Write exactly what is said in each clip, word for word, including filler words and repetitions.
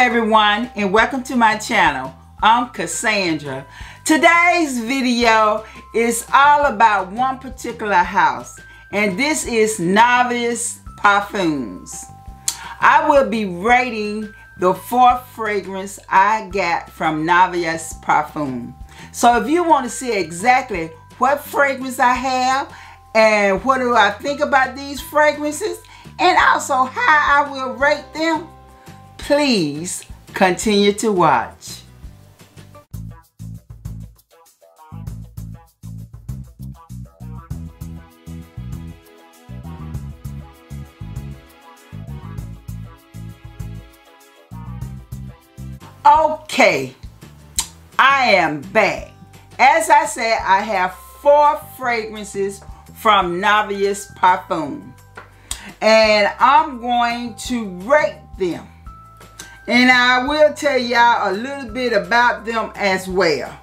everyone, and welcome to my channel. I'm Cassandra. Today's video is all about one particular house, and this is Navitus Parfums. I will be rating the fourth fragrance I got from Navitus Parfums. So if you want to see exactly what fragrance I have and what do I think about these fragrances and also how I will rate them, please continue to watch. Okay, I am back. As I said, I have four fragrances from Navitus Parfums, and I'm going to rate them. And I will tell y'all a little bit about them as well.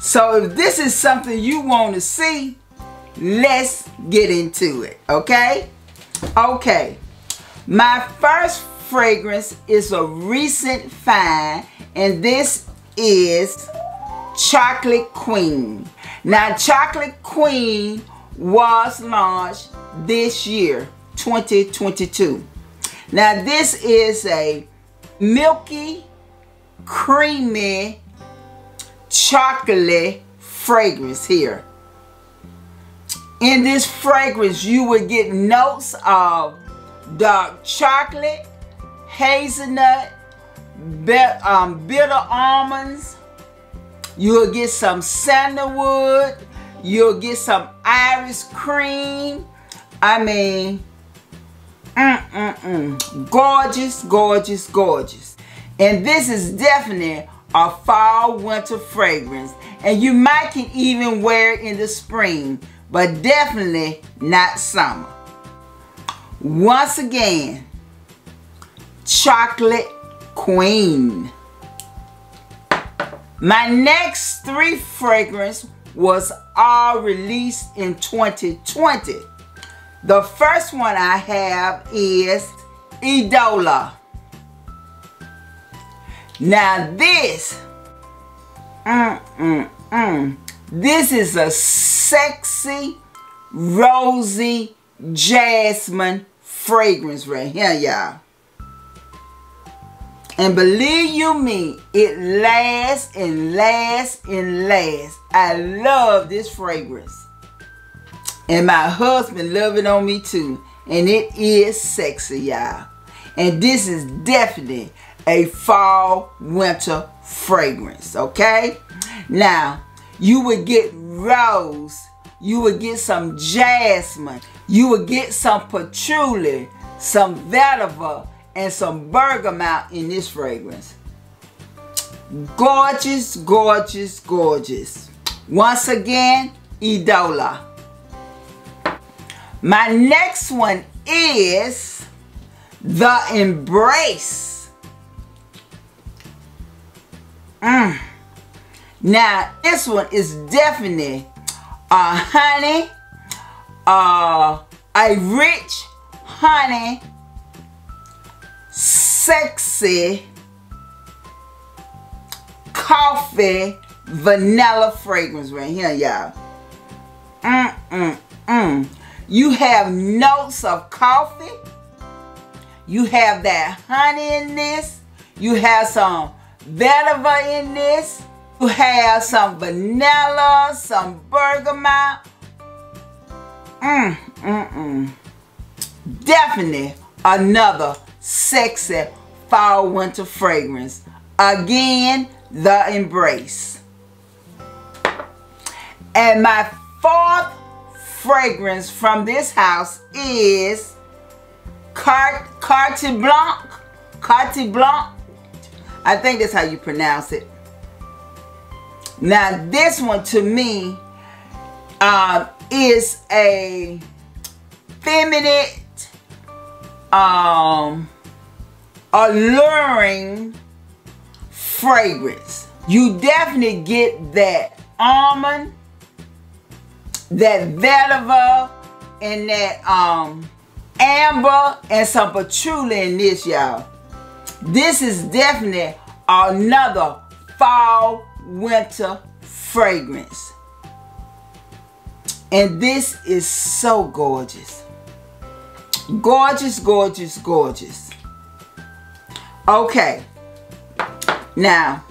So if this is something you want to see, let's get into it, okay? Okay, my first fragrance is a recent find, and this is Chocolate Queen. Now, Chocolate Queen was launched this year, twenty twenty-two. Now, this is a milky, creamy, chocolate fragrance here. In this fragrance, you will get notes of dark chocolate, hazelnut, bit, um, bitter almonds. You'll get some sandalwood. You'll get some iris cream. I mean, mm-mm-mm. Gorgeous, gorgeous, gorgeous. And this is definitely a fall winter fragrance. And you might can even wear it in the spring, but definitely not summer. Once again, Chocolate Queen. My next three fragrance was all released in twenty twenty. The first one I have is Eidola. Now this, mm, mm, mm, this is a sexy, rosy jasmine fragrance right here, y'all. And believe you me, it lasts and lasts and lasts. I love this fragrance. And my husband loves it on me too. And it is sexy, y'all. And this is definitely a fall winter fragrance, okay? Now, you would get rose. You would get some jasmine. You would get some patchouli, some vetiver, and some bergamot in this fragrance. Gorgeous, gorgeous, gorgeous. Once again, Eidola. My next one is The Embrace. Mm. Now, this one is definitely a honey, uh, a rich honey, sexy coffee vanilla fragrance right here, y'all. Mm, mm, mm. You have notes of coffee. You have that honey in this. You have some vetiver in this. You have some vanilla, some bergamot. Mm, mm, mm. Definitely another sexy fall winter fragrance. Again, The Embrace. And my fourth fragrance from this house is Carte, Carte Blanche. Carte Blanche. I think that's how you pronounce it. Now, this one to me uh, is a feminine, um, alluring fragrance. You definitely get that almond, that vetiver, and that um, amber, and some patchouli in this, y'all. This is definitely another fall winter fragrance. And this is so gorgeous. Gorgeous, gorgeous, gorgeous. Okay. Now,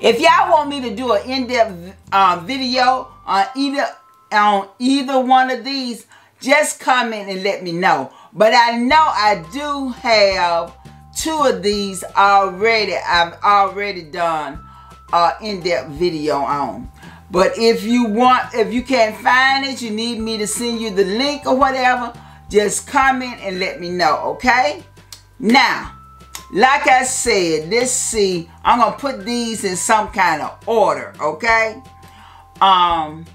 if y'all want me to do an in-depth uh, video on either, on either one of these, just comment and let me know. But I know I do have two of these already. I've already done an in-depth video on. But if you want, if you can't find it, you need me to send you the link or whatever, just comment and let me know, okay? Now, like I said, let's see. I'm going to put these in some kind of order, okay? Um,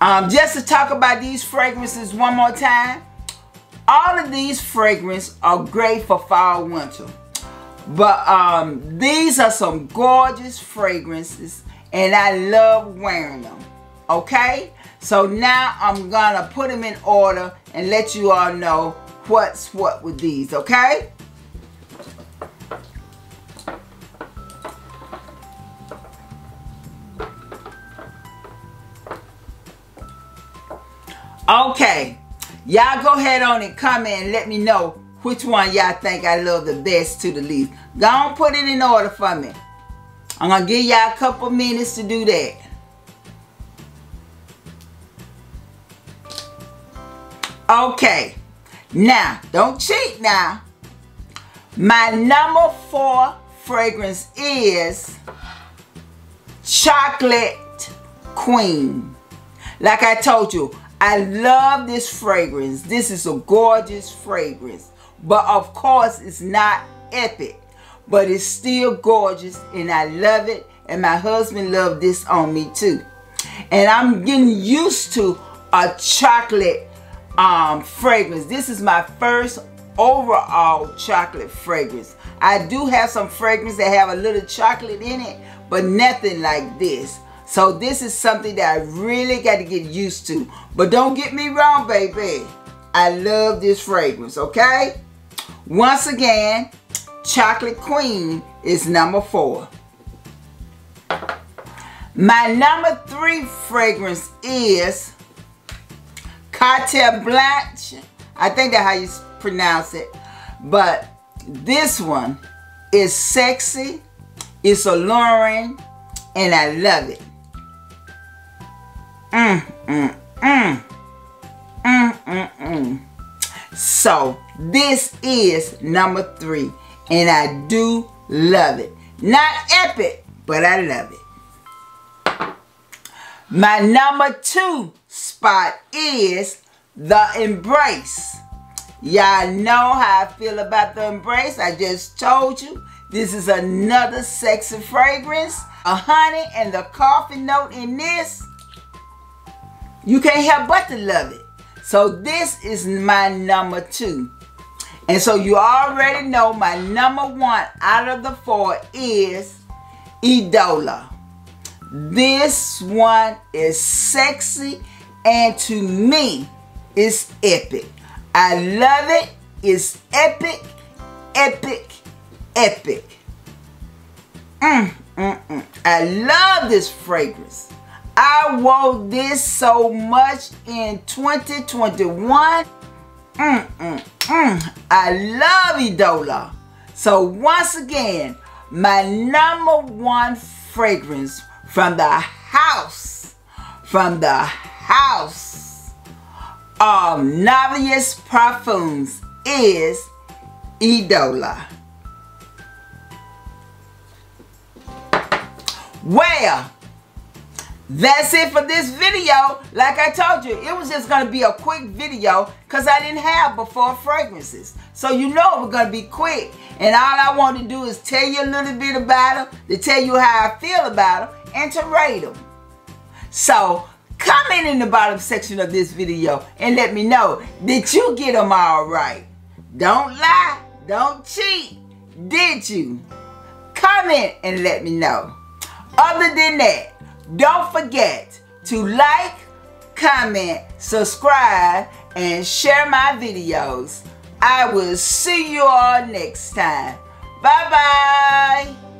um, just to talk about these fragrances one more time. All of these fragrances are great for fall, winter. But um, these are some gorgeous fragrances, and I love wearing them, okay? So now I'm gonna put them in order and let you all know what's what with these, okay? Okay, y'all go ahead on and comment and let me know which one y'all think I love the best to the least. Go on, put it in order for me. I'm gonna give y'all a couple minutes to do that. Okay, now, don't cheat now. My number four fragrance is Chocolate Queen. Like I told you, I love this fragrance. This is a gorgeous fragrance. But of course, it's not epic. But it's still gorgeous, and I love it. And my husband loved this on me too. And I'm getting used to a chocolate um, fragrance. This is my first overall chocolate fragrance. I do have some fragrances that have a little chocolate in it, but nothing like this. So this is something that I really got to get used to. But don't get me wrong, baby. I love this fragrance, okay? Once again, Chocolate Queen is number four. My number three fragrance is Carte Blanche. I think that's how you pronounce it. But this one is sexy, it's alluring, and I love it. Mm, mm, mm. Mm, mm, mm. So this is number three, and I do love it. Not epic, but I love it. My number two spot is The Embrace. Y'all know how I feel about The Embrace. I just told you this is another sexy fragrance. A honey and the coffee note in this, you can't help but to love it. So this is my number two. And so you already know my number one out of the four is Eidola. This one is sexy, and to me, it's epic. I love it. It's epic, epic, epic. Mm, mm, mm. I love this fragrance. I wore this so much in twenty twenty-one. Mm, mm, mm. I love Eidola. So once again, my number one fragrance from the house, from the house of Navitus Parfums is Eidola. Well, that's it for this video. Like I told you, it was just going to be a quick video because I didn't have before fragrances. So you know it was going to be quick. And all I want to do is tell you a little bit about them, to tell you how I feel about them, and to rate them. So comment in the bottom section of this video and let me know, did you get them all right? Don't lie. Don't cheat. Did you? Comment and let me know. Other than that, don't forget to like, comment, subscribe, and share my videos. I will see you all next time. Bye-bye.